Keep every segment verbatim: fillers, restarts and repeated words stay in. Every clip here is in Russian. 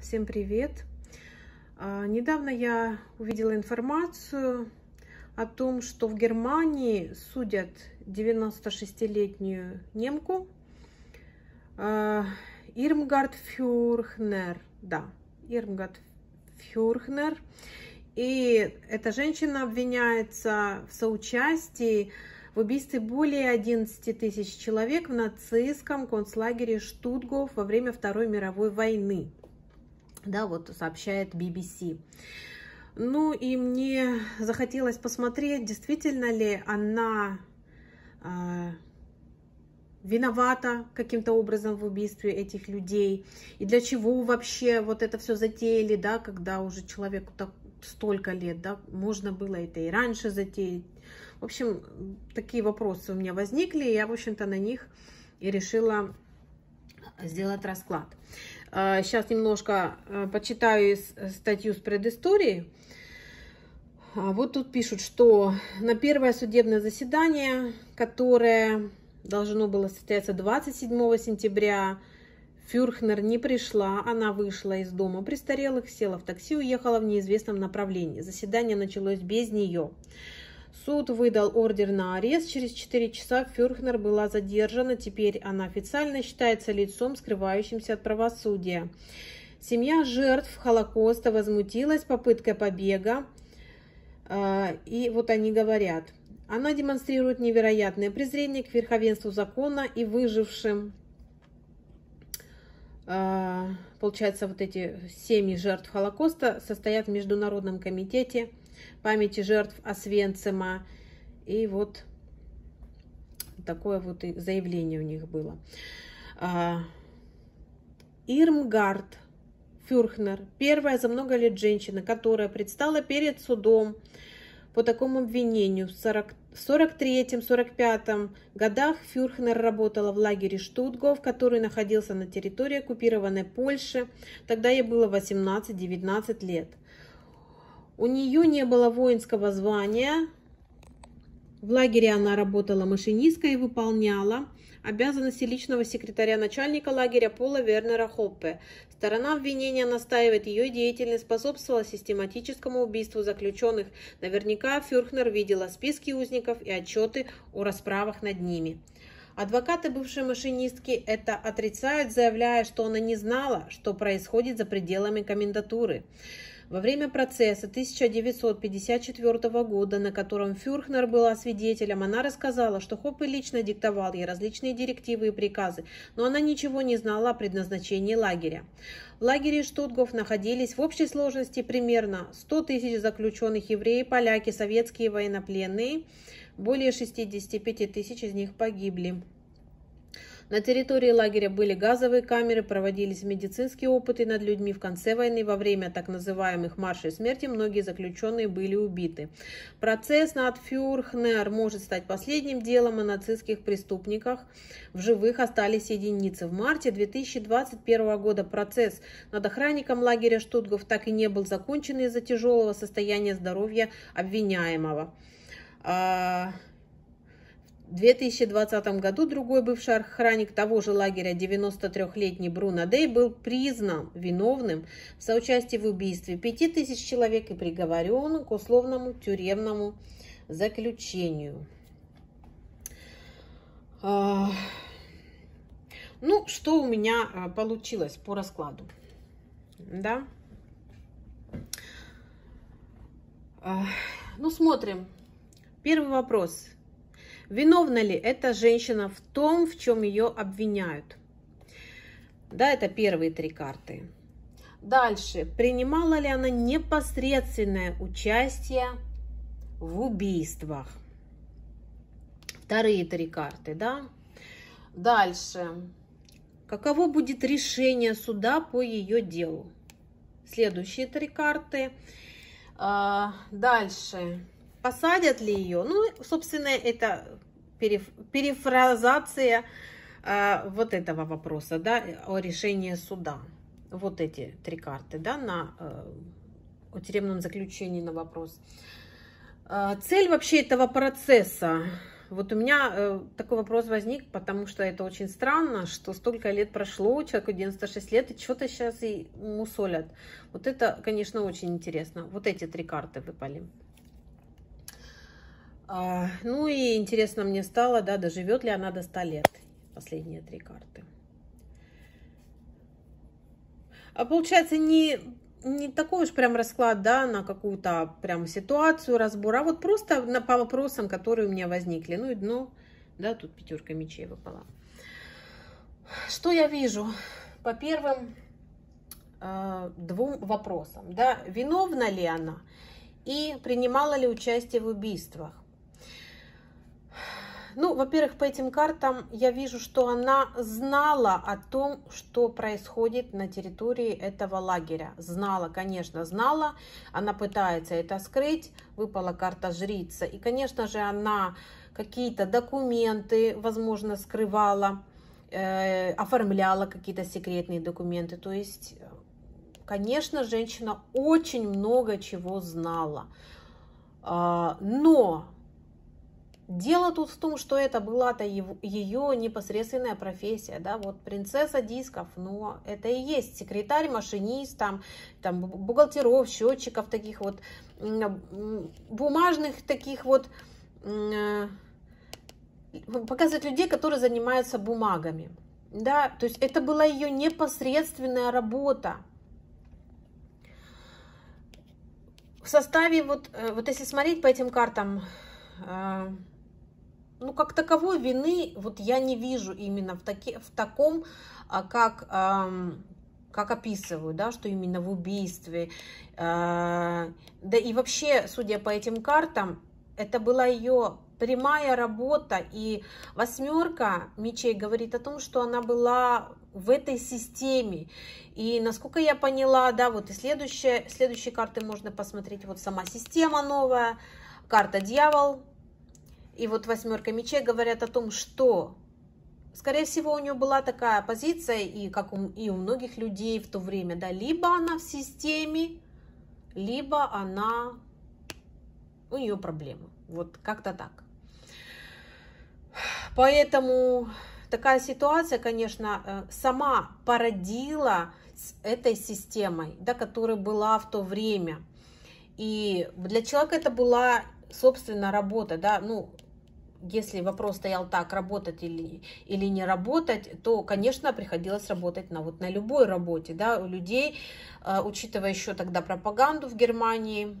Всем привет! Недавно я увидела информацию о том, что в Германии судят девяностошестилетнюю немку Ирмгард Фюрхнер. Да, Ирмгард Фюрхнер. И эта женщина обвиняется в соучастии в убийстве более одиннадцати тысяч человек в нацистском концлагере Штутгов во время Второй мировой войны. Да, вот сообщает би би си. Ну и мне захотелось посмотреть, действительно ли она э, виновата каким-то образом в убийстве этих людей. И для чего вообще вот это все затеяли, да, когда уже человеку так, столько лет, да, можно было это и раньше затеять. В общем, такие вопросы у меня возникли, и я, в общем-то, на них и решила сделать расклад. Сейчас немножко почитаю статью с предыстории. Вот тут пишут, что на первое судебное заседание, которое должно было состояться двадцать седьмого сентября, Фюрхнер не пришла, она вышла из дома престарелых, села в такси, уехала в неизвестном направлении. Заседание началось без нее. Суд выдал ордер на арест. Через четыре часа Фюрхнер была задержана. Теперь она официально считается лицом, скрывающимся от правосудия. Семья жертв Холокоста возмутилась попыткой побега. И вот они говорят. Она демонстрирует невероятное презрение к верховенству закона и выжившим. Получается, вот эти семьи жертв Холокоста состоят в Международном комитете памяти жертв Освенцима. И вот такое вот заявление у них было. Ирмгард Фюрхнер, первая за много лет женщина, которая предстала перед судом по такому обвинению. В сорок третьем — сорок пятом годах Фюрхнер работала в лагере Штутгов, который находился на территории оккупированной Польши. Тогда ей было восемнадцать-девятнадцать лет. У нее не было воинского звания. В лагере она работала машинисткой и выполняла обязанности личного секретаря начальника лагеря Пола Вернера Хоппе. Сторона обвинения настаивает, ее деятельность способствовала систематическому убийству заключенных. Наверняка Фюрхнер видела списки узников и отчеты о расправах над ними. Адвокаты бывшей машинистки это отрицают, заявляя, что она не знала, что происходит за пределами комендатуры. Во время процесса тысяча девятьсот пятьдесят четвёртого года, на котором Фюрхнер была свидетелем, она рассказала, что Хоппе лично диктовал ей различные директивы и приказы, но она ничего не знала о предназначении лагеря. В лагере Штутгов находились в общей сложности примерно сто тысяч заключенных евреи, поляки, советские военнопленные. Более шестидесяти пяти тысяч из них погибли. На территории лагеря были газовые камеры, проводились медицинские опыты над людьми. В конце войны, во время так называемых маршей смерти, многие заключенные были убиты. Процесс над Фюрхнер может стать последним делом о нацистских преступниках. В живых остались единицы. В марте две тысячи двадцать первого года процесс над охранником лагеря Штутгов так и не был закончен из-за тяжелого состояния здоровья обвиняемого. В две тысячи двадцатом году другой бывший охранник того же лагеря, девяностотрёхлетний Бруно Дэй, был признан виновным в соучастии в убийстве пяти тысяч человек и приговорен к условному тюремному заключению. Ну, что у меня получилось по раскладу? Да? Ну, смотрим. Первый вопрос. Виновна ли эта женщина в том, в чем ее обвиняют? Да, это первые три карты. Дальше. Принимала ли она непосредственное участие в убийствах? Вторые три карты, да? Дальше. Каково будет решение суда по ее делу? Следующие три карты. А, дальше. Посадят ли ее? Ну, собственно, это переф... перефразация э, вот этого вопроса, да, о решении суда. Вот эти три карты, да, на, э, о тюремном заключении на вопрос. Э, цель вообще этого процесса Вот у меня э, такой вопрос возник, потому что это очень странно, что столько лет прошло, человеку девяносто шесть лет, и что-то сейчас и мусолят. Вот это, конечно, очень интересно. Вот эти три карты выпали. А, ну и интересно мне стало, да, доживет ли она до ста лет. Последние три карты. А получается, не... не такой уж прям расклад, да, на какую-то прям ситуацию, разбор, а вот просто на, по вопросам, которые у меня возникли. Ну и дно, да, тут пятерка мечей выпала. Что я вижу? По первым э, двум вопросам, да, виновна ли она и принимала ли участие в убийствах? Ну, во-первых, по этим картам я вижу, что она знала о том, что происходит на территории этого лагеря. Знала, конечно, знала. Она пытается это скрыть. Выпала карта жрица. И, конечно же, она какие-то документы, возможно, скрывала, э, оформляла какие-то секретные документы. То есть, конечно, женщина очень много чего знала. А, но... Дело тут в том, что это была-то ее непосредственная профессия, да, вот принцесса дисков, но это и есть секретарь, машинист, там, там бухгалтеров, счетчиков, таких вот бумажных, таких вот, показывает людей, которые занимаются бумагами, да, то есть это была ее непосредственная работа. В составе, вот, вот если смотреть по этим картам, ну, как таковой вины вот я не вижу именно в, таки, в таком, как, как описываю, да, что именно в убийстве. Да и вообще, судя по этим картам, это была ее прямая работа. И восьмерка мечей говорит о том, что она была в этой системе. И насколько я поняла, да, вот и следующие, следующие карты можно посмотреть. Вот сама система новая, карта дьявол. И вот восьмерка мечей говорят о том, что, скорее всего, у нее была такая позиция, и как у, и у многих людей в то время, да, либо она в системе, либо она, у нее проблемы, вот как-то так. Поэтому такая ситуация, конечно, сама породила с этой системой, да, которая была в то время. И для человека это была, собственно, работа, да, ну, если вопрос стоял так, работать или, или не работать, то, конечно, приходилось работать на, вот, на любой работе, да, у людей, э, учитывая еще тогда пропаганду в Германии,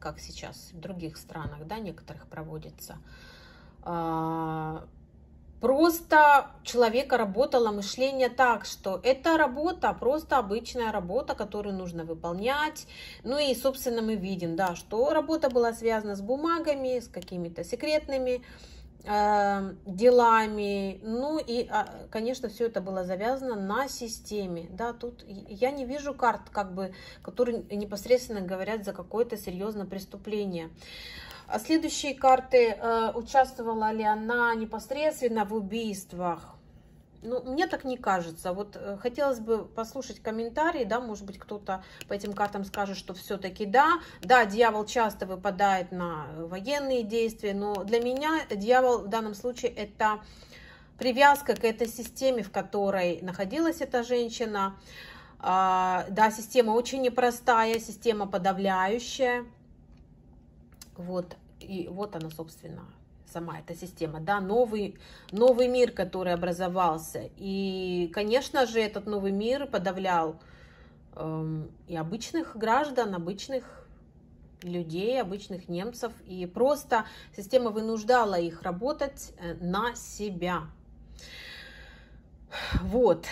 как сейчас в других странах, да, некоторых проводится, э, просто человека работало мышление так, что это работа, просто обычная работа, которую нужно выполнять. Ну и, собственно, мы видим, да, что работа была связана с бумагами, с какими-то секретными э, делами. Ну и, конечно, все это было завязано на системе. Да, тут я не вижу карт, как бы, которые непосредственно говорят за какое-то серьезное преступление. А следующие карты, э, участвовала ли она непосредственно в убийствах? Ну, мне так не кажется. Вот э, хотелось бы послушать комментарии, да, может быть, кто-то по этим картам скажет, что все-таки да. Да, дьявол часто выпадает на военные действия, но для меня дьявол в данном случае это привязка к этой системе, в которой находилась эта женщина. А, да, система очень непростая, система подавляющая. Вот, и вот она, собственно, сама эта система, да, новый, новый мир, который образовался. И, конечно же, этот новый мир подавлял э, и обычных граждан, обычных людей, обычных немцев. И просто система вынуждала их работать на себя. Вот.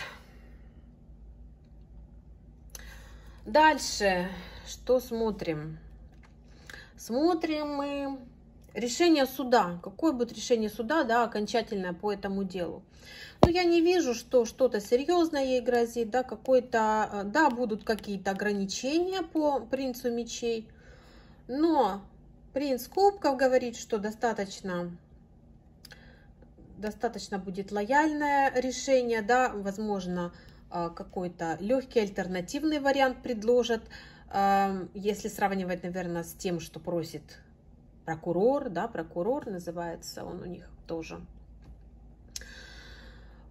Дальше, что смотрим? Смотрим мы решение суда. Какое будет решение суда, да, окончательное по этому делу? Ну, я не вижу, что что-то серьезное ей грозит, да, какой-то, да, будут какие-то ограничения по принцу мечей, но принц кубков говорит, что достаточно, достаточно будет лояльное решение, да, возможно, какой-то легкий альтернативный вариант предложат. Если сравнивать, наверное, с тем, что просит прокурор, да, прокурор называется он у них тоже.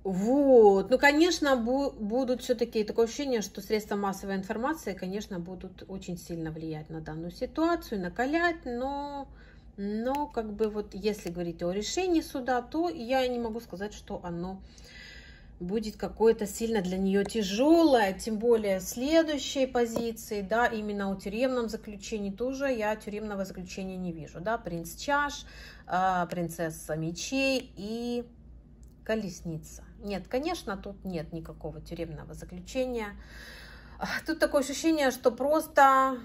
Вот, ну, конечно, бу будут все-таки, такое ощущение, что средства массовой информации, конечно, будут очень сильно влиять на данную ситуацию, накалять, но, но как бы вот если говорить о решении суда, то я не могу сказать, что оно будет какое-то сильно для нее тяжелое, тем более следующей позиции, да, именно о тюремном заключении тоже я тюремного заключения не вижу, да, принц чаш, принцесса мечей и колесница. Нет, конечно, тут нет никакого тюремного заключения. Тут такое ощущение, что просто,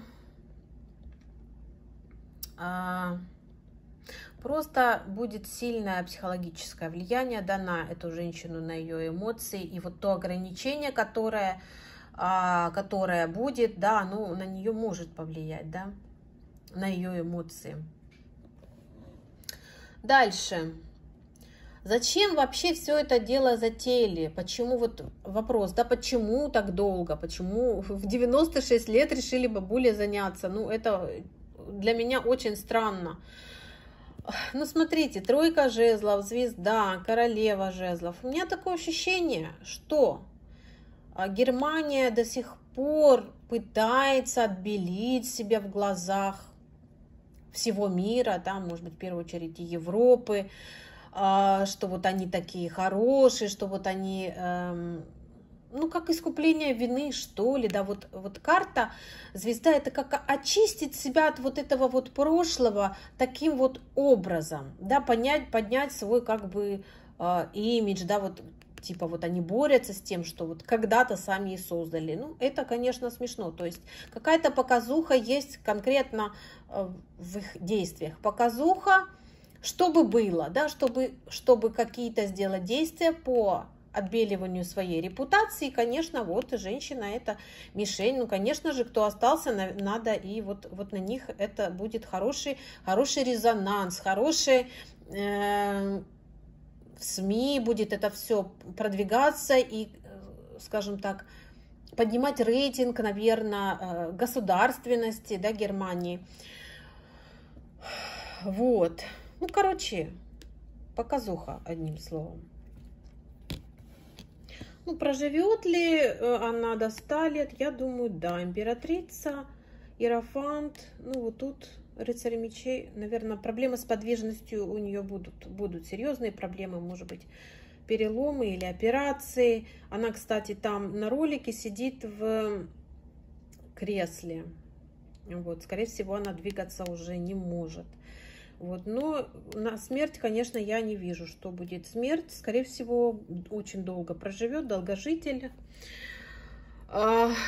просто будет сильное психологическое влияние, да, на эту женщину, на ее эмоции. И вот то ограничение, которое, которое будет, да, оно на нее может повлиять, да, на ее эмоции. Дальше. Зачем вообще все это дело затеяли? Почему, вот вопрос, да, почему так долго? Почему в девяносто шесть лет решили бабуле заняться? Ну, это для меня очень странно. Ну, смотрите, тройка жезлов, звезда, королева жезлов. У меня такое ощущение, что Германия до сих пор пытается отбелить себя в глазах всего мира, да, может быть, в первую очередь и Европы, что вот они такие хорошие, что вот они, эм, ну, как искупление вины, что ли, да, вот, вот карта, звезда, это как очистить себя от вот этого вот прошлого таким вот образом, да, понять, поднять свой, как бы, э, имидж, да, вот, типа, вот они борются с тем, что вот когда-то сами и создали, ну, это, конечно, смешно, то есть какая-то показуха есть конкретно э, в их действиях, показуха, чтобы было, да, чтобы, чтобы какие-то сделать действия по отбеливанию своей репутации, конечно, вот женщина это мишень, ну, конечно же, кто остался, надо, и вот, вот на них это будет хороший, хороший резонанс, хороший, э, в СМИ будет это все продвигаться и, скажем так, поднимать рейтинг, наверное, государственности, да, Германии, вот. Ну, короче, показуха, одним словом. Ну, проживет ли она до ста лет? Я думаю, да. Императрица, Иерофант, ну, вот тут рыцарь мечей. Наверное, проблемы с подвижностью у нее будут. Будут серьезные проблемы, может быть, переломы или операции. Она, кстати, там на ролике сидит в кресле. Вот, скорее всего, она двигаться уже не может. Вот. Но на смерть, конечно, я не вижу, что будет смерть. Скорее всего, очень долго проживет, долгожитель.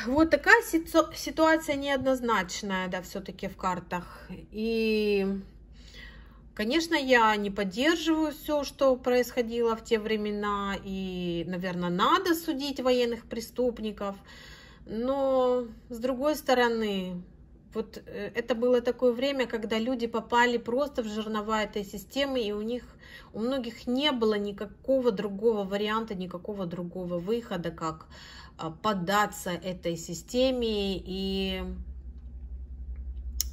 Вот такая ситуация неоднозначная, да, все-таки в картах. И, конечно, я не поддерживаю все, что происходило в те времена. И, наверное, надо судить военных преступников. Но, с другой стороны... Вот это было такое время, когда люди попали просто в жернова этой системы, и у них, у многих не было никакого другого варианта, никакого другого выхода, как поддаться этой системе и,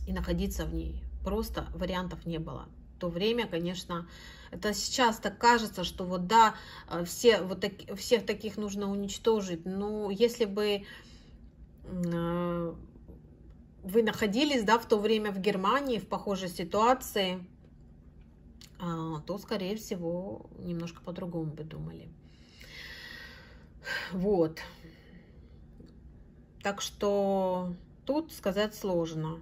и находиться в ней. Просто вариантов не было. В то время, конечно, это сейчас так кажется, что вот да, все, вот так, всех таких нужно уничтожить, но если бы... вы находились, да, в то время в Германии, в похожей ситуации, то, скорее всего, немножко по-другому бы думали. Вот. Так что тут сказать сложно,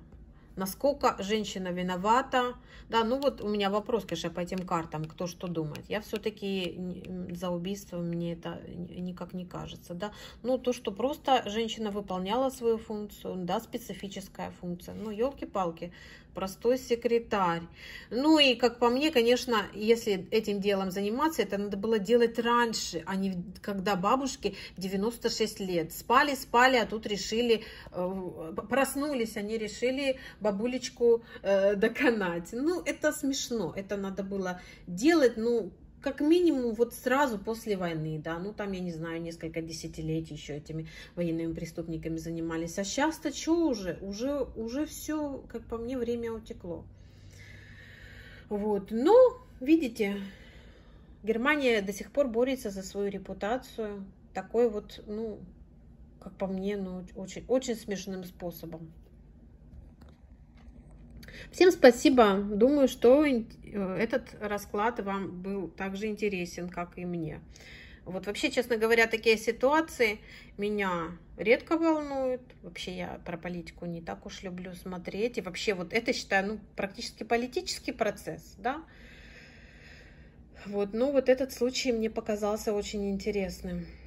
насколько женщина виновата. Да, ну вот у меня вопрос, конечно, по этим картам, кто что думает. Я все-таки за убийство, мне это никак не кажется. Да? Ну, то, что просто женщина выполняла свою функцию, да, специфическая функция. Ну, елки-палки, простой секретарь. Ну, и, как по мне, конечно, если этим делом заниматься, это надо было делать раньше, а не когда бабушке девяносто шесть лет. Спали, спали, а тут решили, проснулись, они решили... бабулечку э, доконать. Ну, это смешно, это надо было делать, ну, как минимум, вот сразу после войны, да, ну, там, я не знаю, несколько десятилетий еще этими военными преступниками занимались, а сейчас-то что уже, уже, уже все, как по мне, время утекло. Вот. Но, видите, Германия до сих пор борется за свою репутацию. Такой вот, ну, как по мне, ну, очень, очень смешным способом. Всем спасибо. Думаю, что этот расклад вам был также интересен, как и мне. Вот вообще, честно говоря, такие ситуации меня редко волнуют. Вообще я про политику не так уж люблю смотреть. И вообще вот это, считаю, ну, практически политический процесс, да. Вот, но вот этот случай мне показался очень интересным.